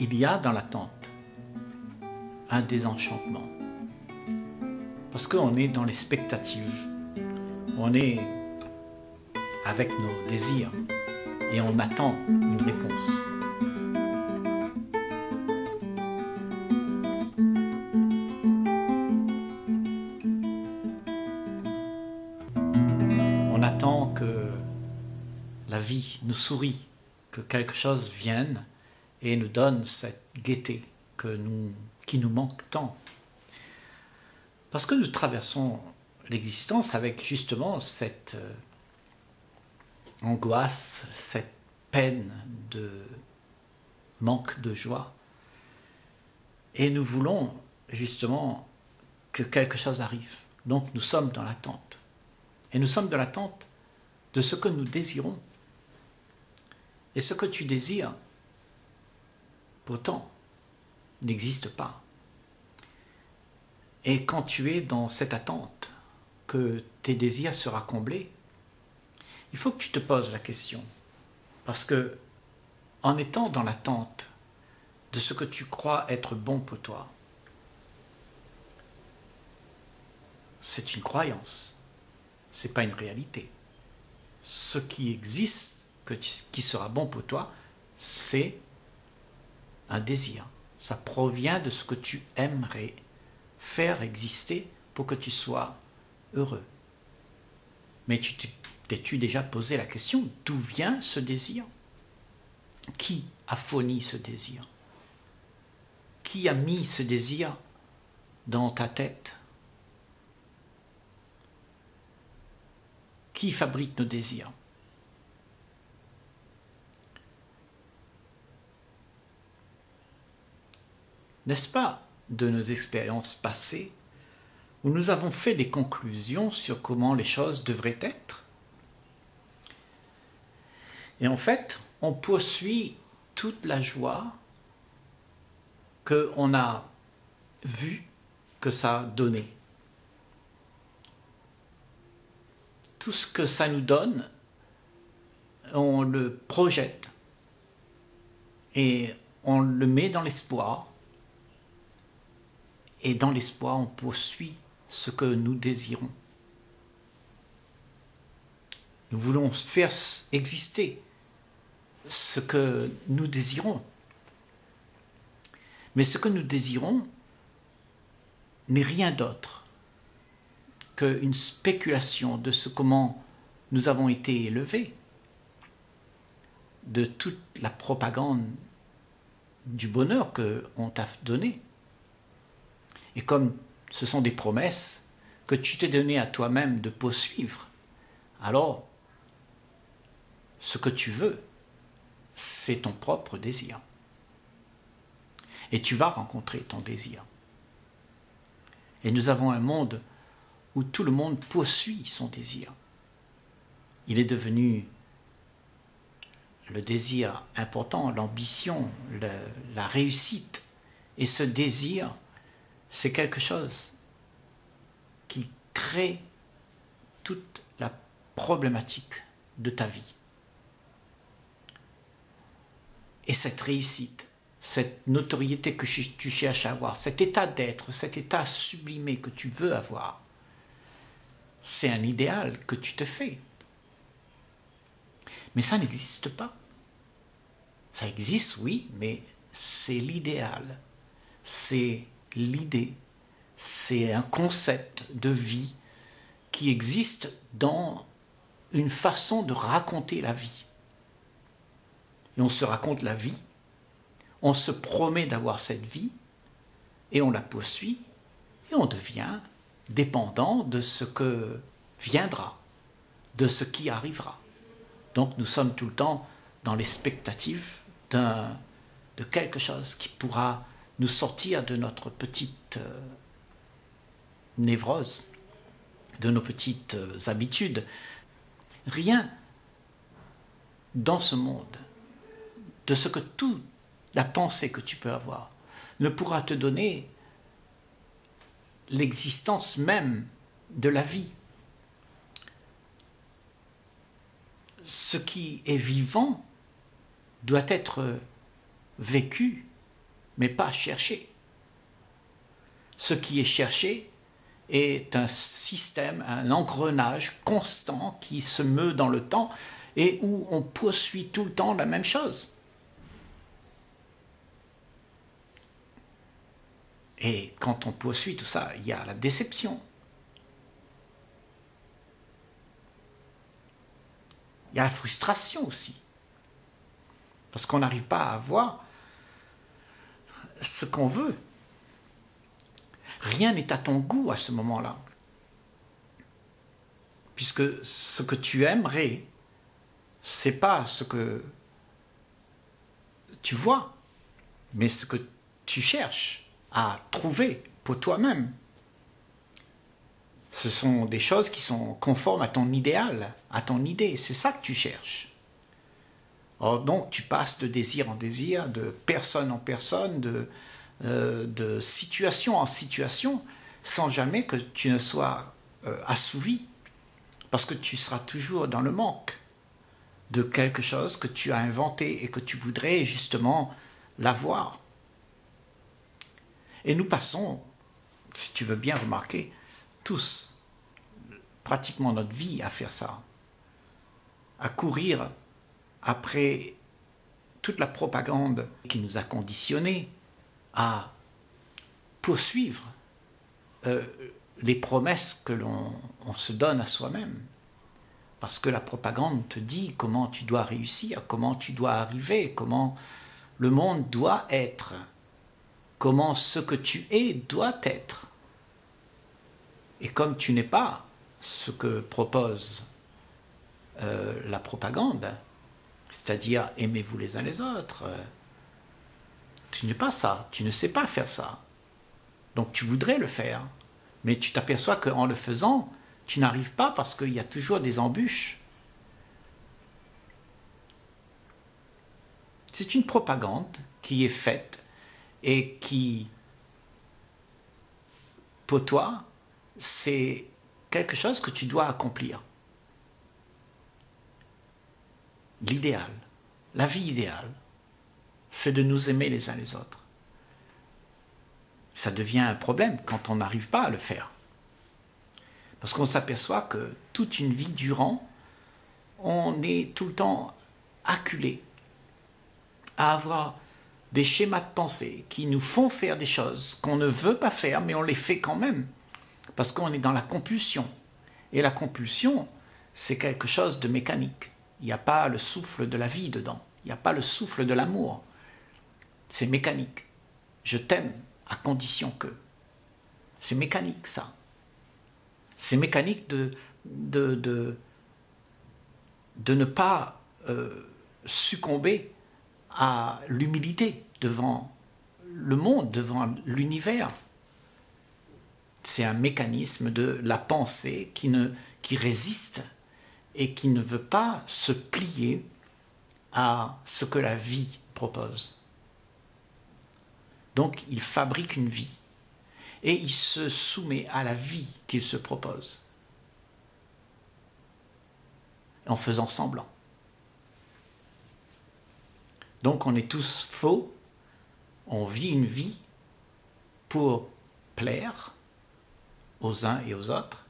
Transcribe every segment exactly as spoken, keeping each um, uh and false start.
il y a dans la tente un désenchantement. Parce qu'on est dans les spectatives, on est avec nos désirs et on attend une réponse. On attend que la vie nous sourie, que quelque chose vienne et nous donne cette gaieté que nous, qui nous manque tant. Parce que nous traversons l'existence avec justement cette angoisse, cette peine de manque de joie. Et nous voulons justement que quelque chose arrive. Donc nous sommes dans l'attente. Et nous sommes dans l'attente de ce que nous désirons. Et ce que tu désires, pourtant, n'existe pas. Et quand tu es dans cette attente que tes désirs seront comblés, il faut que tu te poses la question. Parce que, en étant dans l'attente de ce que tu crois être bon pour toi, c'est une croyance, ce n'est pas une réalité. Ce qui existe, que tu, qui sera bon pour toi, c'est un désir. Ça provient de ce que tu aimerais faire exister pour que tu sois heureux. Mais tu t'es-tu déjà posé la question, d'où vient ce désir? Qui a fourni ce désir? Qui a mis ce désir dans ta tête? Qui fabrique nos désirs? N'est-ce pas de nos expériences passées, où nous avons fait des conclusions sur comment les choses devraient être? Et en fait, on poursuit toute la joie qu'on a vue que ça a donné. Tout ce que ça nous donne, on le projette et on le met dans l'espoir. Et dans l'espoir, on poursuit ce que nous désirons. Nous voulons faire exister ce que nous désirons. Mais ce que nous désirons n'est rien d'autre qu'une spéculation de ce comment nous avons été élevés, de toute la propagande du bonheur qu'on t'a donné. Et comme ce sont des promesses que tu t'es donné à toi-même de poursuivre, alors ce que tu veux, c'est ton propre désir. Et tu vas rencontrer ton désir. Et nous avons un monde où tout le monde poursuit son désir. Il est devenu le désir important, l'ambition, la réussite. Et ce désir, c'est quelque chose qui crée toute la problématique de ta vie. Et cette réussite, cette notoriété que tu cherches à avoir, cet état d'être, cet état sublimé que tu veux avoir, c'est un idéal que tu te fais. Mais ça n'existe pas. Ça existe, oui, mais c'est l'idéal. C'est l'idée, c'est un concept de vie qui existe dans une façon de raconter la vie. Et on se raconte la vie, on se promet d'avoir cette vie, et on la poursuit, et on devient dépendant de ce que viendra, de ce qui arrivera. Donc nous sommes tout le temps dans l'expectative d'un, de quelque chose qui pourra nous sortir de notre petite euh, névrose, de nos petites euh, habitudes. Rien dans ce monde, de ce que toute la pensée que tu peux avoir, ne pourra te donner l'existence même de la vie. Ce qui est vivant doit être vécu mais pas cherché. Ce qui est cherché est un système, un engrenage constant qui se meut dans le temps et où on poursuit tout le temps la même chose. Et quand on poursuit tout ça, il y a la déception. Il y a la frustration aussi. Parce qu'on n'arrive pas à avoir ce qu'on veut. Rien n'est à ton goût à ce moment-là. Puisque ce que tu aimerais, c'est pas ce que tu vois, mais ce que tu cherches à trouver pour toi-même. Ce sont des choses qui sont conformes à ton idéal, à ton idée. C'est ça que tu cherches. Or, donc, tu passes de désir en désir, de personne en personne, de, euh, de situation en situation, sans jamais que tu ne sois euh, assouvi, parce que tu seras toujours dans le manque de quelque chose que tu as inventé et que tu voudrais justement l'avoir. Et nous passons, si tu veux bien remarquer, tous, pratiquement notre vie à faire ça, à courir après toute la propagande qui nous a conditionnés, à poursuivre euh, les promesses que l'on on se donne à soi-même. Parce que la propagande te dit comment tu dois réussir, comment tu dois arriver, comment le monde doit être, comment ce que tu es doit être. Et comme tu n'es pas ce que propose euh, la propagande, c'est-à-dire aimez-vous les uns les autres, euh, tu n'es pas ça, tu ne sais pas faire ça. Donc tu voudrais le faire, mais tu t'aperçois qu'en le faisant, tu n'arrives pas parce qu'il y a toujours des embûches. C'est une propagande qui est faite et qui, pour toi, c'est quelque chose que tu dois accomplir. L'idéal, la vie idéale, c'est de nous aimer les uns les autres. Ça devient un problème quand on n'arrive pas à le faire. Parce qu'on s'aperçoit que toute une vie durant, on est tout le temps acculé à avoir des schémas de pensée qui nous font faire des choses qu'on ne veut pas faire, mais on les fait quand même. Parce qu'on est dans la compulsion. Et la compulsion, c'est quelque chose de mécanique. Il n'y a pas le souffle de la vie dedans. Il n'y a pas le souffle de l'amour. C'est mécanique. Je t'aime à condition que. C'est mécanique, ça. C'est mécanique de, de, de, de ne pas euh, succomber à l'humilité devant le monde, devant l'univers. C'est un mécanisme de la pensée qui, ne, qui résiste et qui ne veut pas se plier à ce que la vie propose. Donc il fabrique une vie et il se soumet à la vie qu'il se propose en faisant semblant. Donc on est tous faux, on vit une vie pour plaire aux uns et aux autres,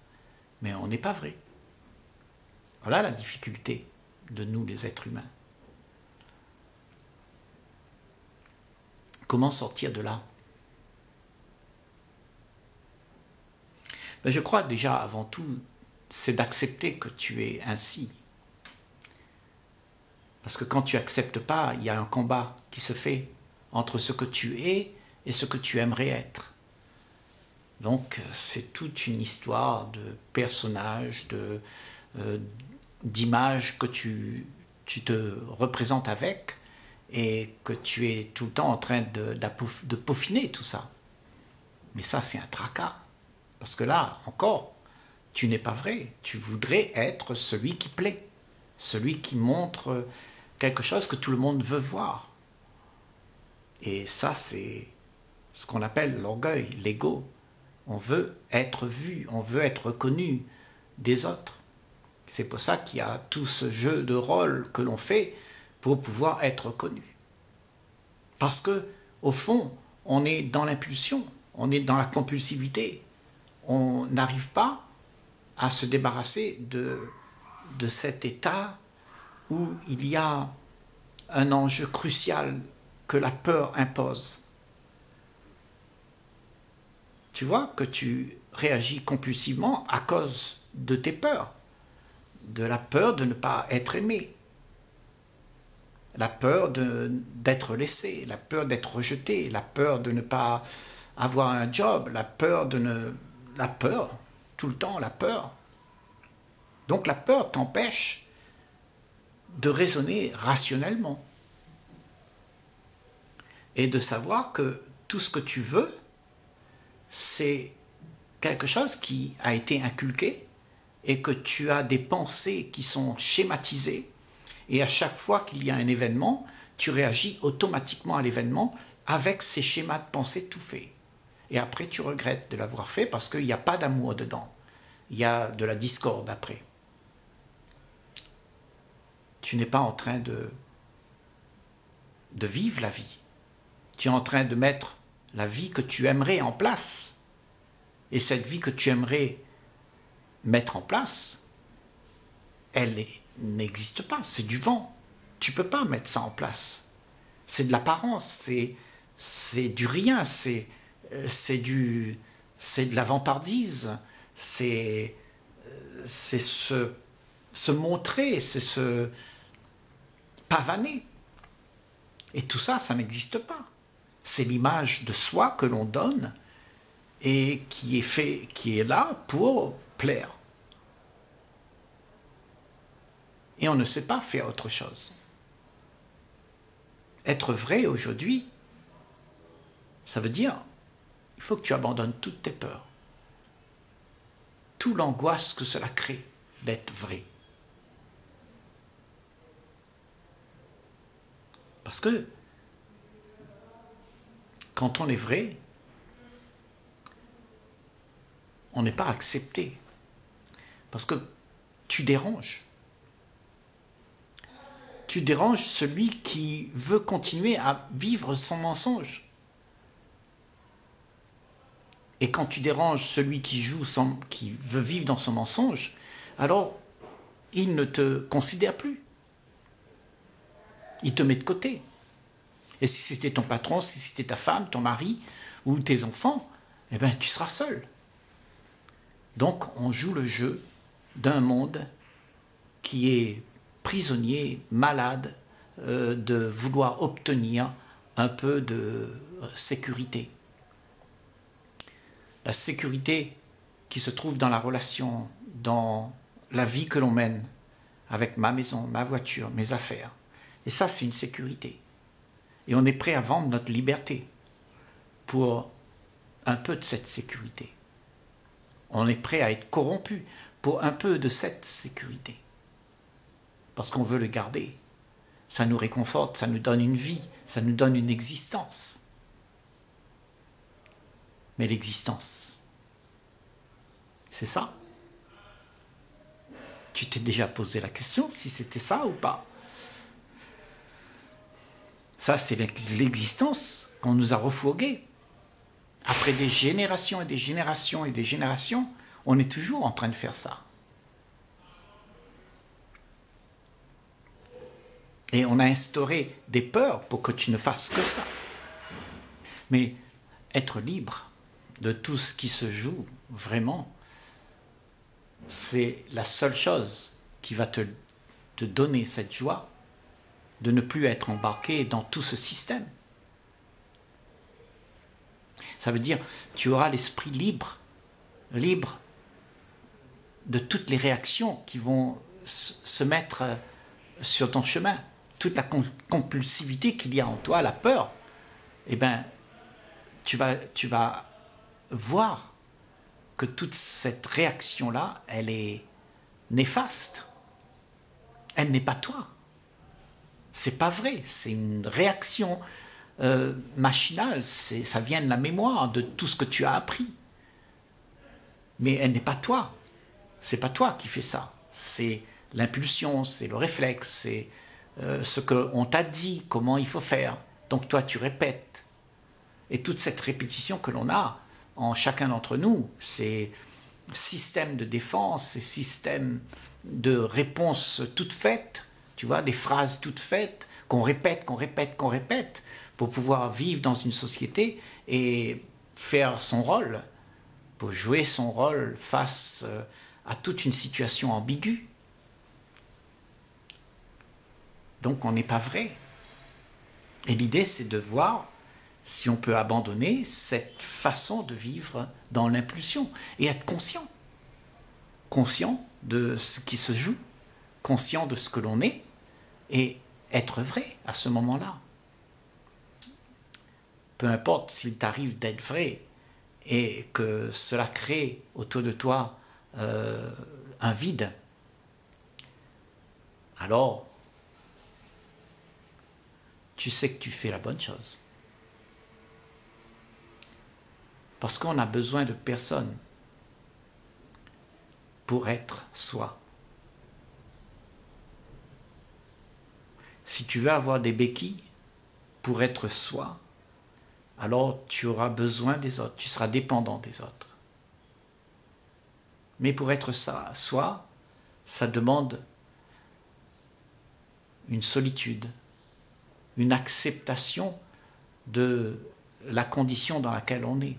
mais on n'est pas vrai. Voilà la difficulté de nous les êtres humains. Comment sortir de là? Ben, je crois déjà avant tout, c'est d'accepter que tu es ainsi. Parce que quand tu n'acceptes pas, il y a un combat qui se fait entre ce que tu es et ce que tu aimerais être. Donc, c'est toute une histoire de personnages, de, euh, d'images que tu, tu te représentes avec et que tu es tout le temps en train de, de peaufiner tout ça. Mais ça, c'est un tracas. Parce que là, encore, tu n'es pas vrai. Tu voudrais être celui qui plaît, celui qui montre quelque chose que tout le monde veut voir. Et ça, c'est ce qu'on appelle l'orgueil, l'ego. On veut être vu, on veut être connu des autres. C'est pour ça qu'il y a tout ce jeu de rôle que l'on fait pour pouvoir être connu. Parce que au fond, on est dans l'impulsion, on est dans la compulsivité. On n'arrive pas à se débarrasser de, de cet état où il y a un enjeu crucial que la peur impose. Tu vois que tu réagis compulsivement à cause de tes peurs, de la peur de ne pas être aimé, la peur d'être laissé, la peur d'être rejeté, la peur de ne pas avoir un job, la peur de ne... La peur, tout le temps, la peur. Donc la peur t'empêche de raisonner rationnellement et de savoir que tout ce que tu veux, c'est quelque chose qui a été inculqué et que tu as des pensées qui sont schématisées, et à chaque fois qu'il y a un événement, tu réagis automatiquement à l'événement avec ces schémas de pensée tout faits. Et après, tu regrettes de l'avoir fait parce qu'il n'y a pas d'amour dedans. Il y a de la discorde après. Tu n'es pas en train de, de vivre la vie. Tu es en train de mettre la vie que tu aimerais en place. Et cette vie que tu aimerais mettre en place, elle n'existe pas. C'est du vent. Tu ne peux pas mettre ça en place. C'est de l'apparence, c'est du rien, c'est... C'est du, c'est de la vantardise, c'est se, se montrer, c'est se pavaner. Et tout ça, ça n'existe pas. C'est l'image de soi que l'on donne et qui est, fait, qui est là pour plaire. Et on ne sait pas faire autre chose. Être vrai aujourd'hui, ça veut dire... Il faut que tu abandonnes toutes tes peurs, toute l'angoisse que cela crée d'être vrai. Parce que quand on est vrai, on n'est pas accepté. Parce que tu déranges. Tu déranges celui qui veut continuer à vivre son mensonge. Et quand tu déranges celui qui joue, sans, qui veut vivre dans son mensonge, alors il ne te considère plus. Il te met de côté. Et si c'était ton patron, si c'était ta femme, ton mari ou tes enfants, eh bien tu seras seul. Donc on joue le jeu d'un monde qui est prisonnier, malade, euh, de vouloir obtenir un peu de sécurité. La sécurité qui se trouve dans la relation, dans la vie que l'on mène, avec ma maison, ma voiture, mes affaires. Et ça, c'est une sécurité. Et on est prêt à vendre notre liberté pour un peu de cette sécurité. On est prêt à être corrompu pour un peu de cette sécurité. Parce qu'on veut le garder. Ça nous réconforte, ça nous donne une vie, ça nous donne une existence. Mais l'existence, c'est ça. Tu t'es déjà posé la question si c'était ça ou pas. Ça, c'est l'existence qu'on nous a refourguée. Après des générations et des générations et des générations, on est toujours en train de faire ça. Et on a instauré des peurs pour que tu ne fasses que ça. Mais être libre de tout ce qui se joue, vraiment, c'est la seule chose qui va te, te donner cette joie de ne plus être embarqué dans tout ce système. Ça veut dire tu auras l'esprit libre, libre de toutes les réactions qui vont se mettre sur ton chemin, toute la compulsivité qu'il y a en toi, la peur, eh bien, tu vas... Tu vas voir que toute cette réaction-là, elle est néfaste. Elle n'est pas toi. C'est pas vrai. C'est une réaction euh, machinale. Ça vient de la mémoire, de tout ce que tu as appris. Mais elle n'est pas toi. C'est pas toi qui fais ça. C'est l'impulsion, c'est le réflexe, c'est euh, ce qu'on t'a dit, comment il faut faire. Donc toi, tu répètes. Et toute cette répétition que l'on a en chacun d'entre nous, ces systèmes de défense, ces systèmes de réponses toutes faites, tu vois, des phrases toutes faites, qu'on répète, qu'on répète, qu'on répète, pour pouvoir vivre dans une société et faire son rôle, pour jouer son rôle face à toute une situation ambiguë. Donc on n'est pas vrai. Et l'idée, c'est de voir si on peut abandonner cette façon de vivre dans l'impulsion et être conscient. Conscient de ce qui se joue, conscient de ce que l'on est, et être vrai à ce moment-là. Peu importe s'il t'arrive d'être vrai et que cela crée autour de toi euh, un vide, alors tu sais que tu fais la bonne chose. Parce qu'on a besoin de personne pour être soi. Si tu veux avoir des béquilles pour être soi, alors tu auras besoin des autres, tu seras dépendant des autres. Mais pour être ça, soi, ça demande une solitude, une acceptation de la condition dans laquelle on est.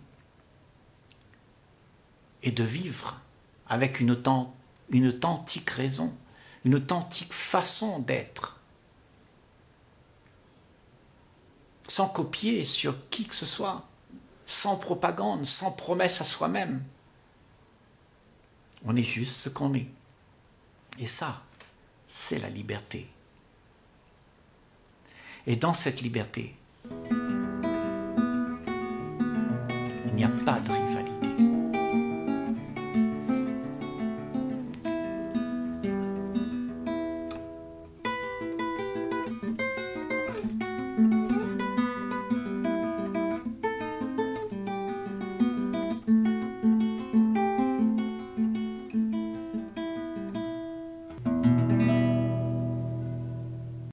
Et de vivre avec une autant, une authentique raison, une authentique façon d'être, sans copier sur qui que ce soit, sans propagande, sans promesse à soi-même. On est juste ce qu'on est. Et ça, c'est la liberté. Et dans cette liberté,